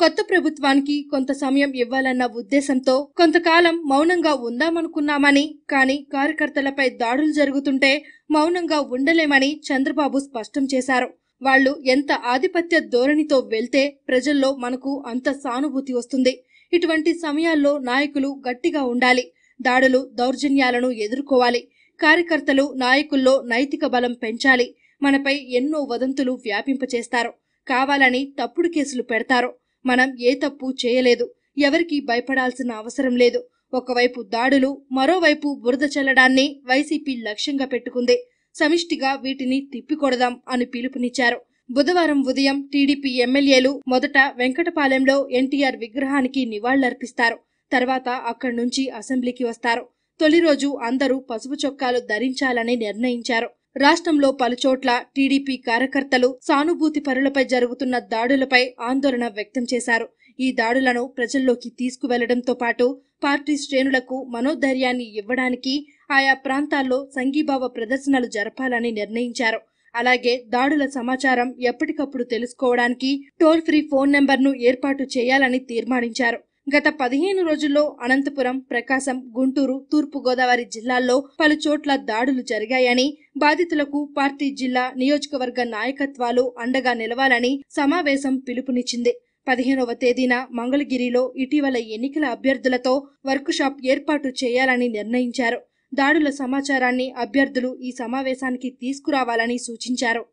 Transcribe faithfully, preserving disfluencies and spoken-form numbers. కొత్త ప్రభుత్వానికి కొంత సమయం ఇవ్వాలన్న ఉద్దేశంతో కొంతకాలం మౌనంగా ఉందామనుకున్నామని, కానీ కార్యకర్తలపై దాడులు జరుగుతుంటే మౌనంగా ఉండలేమని చంద్రబాబు స్పష్టం చేశారు. వాళ్లు ఎంత ఆధిపత్య ధోరణితో వెళ్తే ప్రజల్లో మనకు అంత సానుభూతి వస్తుంది. ఇటువంటి సమయాల్లో నాయకులు గట్టిగా ఉండాలి, దాడులు దౌర్జన్యాలను ఎదుర్కోవాలి. కార్యకర్తలు నాయకుల్లో నైతిక బలం పెంచాలి. మనపై ఎన్నో వదంతులు వ్యాపింపచేస్తారు, కావాలని తప్పుడు కేసులు పెడతారు. మనం ఏ తప్పు చేయలేదు, ఎవరికీ భయపడాల్సిన అవసరం లేదు. ఒకవైపు దాడులు, మరోవైపు బురద చల్లడాన్ని వైసీపీ లక్ష్యంగా పెట్టుకుంది. సమిష్టిగా వీటిని తిప్పికొడదాం అని పిలుపునిచ్చారు. బుధవారం ఉదయం టీడీపీ ఎమ్మెల్యేలు మొదట వెంకటపాలెంలో ఎన్టీఆర్ విగ్రహానికి నివాళులర్పిస్తారు. తర్వాత అక్కడి నుంచి అసెంబ్లీకి వస్తారు. తొలి రోజు అందరూ పసుపు చొక్కాలు ధరించాలని నిర్ణయించారు. రాష్ట్రంలో పలుచోట్ల టీడీపీ కార్యకర్తలు సానుభూతి పరులపై జరుగుతున్న దాడులపై ఆందోళన వ్యక్తం చేశారు. ఈ దాడులను ప్రజల్లోకి తీసుకువెళ్లడంతో పాటు పార్టీ శ్రేణులకు మనోధైర్యాన్ని ఇవ్వడానికి ఆయా ప్రాంతాల్లో సంఘీభావ ప్రదర్శనలు జరపాలని నిర్ణయించారు. అలాగే దాడుల సమాచారం ఎప్పటికప్పుడు తెలుసుకోవడానికి టోల్ ఫ్రీ ఫోన్ నెంబర్ను ఏర్పాటు చేయాలని తీర్మానించారు. గత పదిహేను రోజుల్లో అనంతపురం, ప్రకాశం, గుంటూరు, తూర్పుగోదావరి జిల్లాల్లో పలు చోట్ల దాడులు జరిగాయని, బాధితులకు పార్టీ జిల్లా నియోజకవర్గ నాయకత్వాలు అండగా నిలవాలని సమావేశం పిలుపునిచ్చింది. పదిహేనవ తేదీన మంగళగిరిలో ఇటీవల ఎన్నికల అభ్యర్థులతో వర్కుషాప్ ఏర్పాటు చేయాలని నిర్ణయించారు. దాడుల సమాచారాన్ని అభ్యర్థులు ఈ సమావేశానికి తీసుకురావాలని సూచించారు.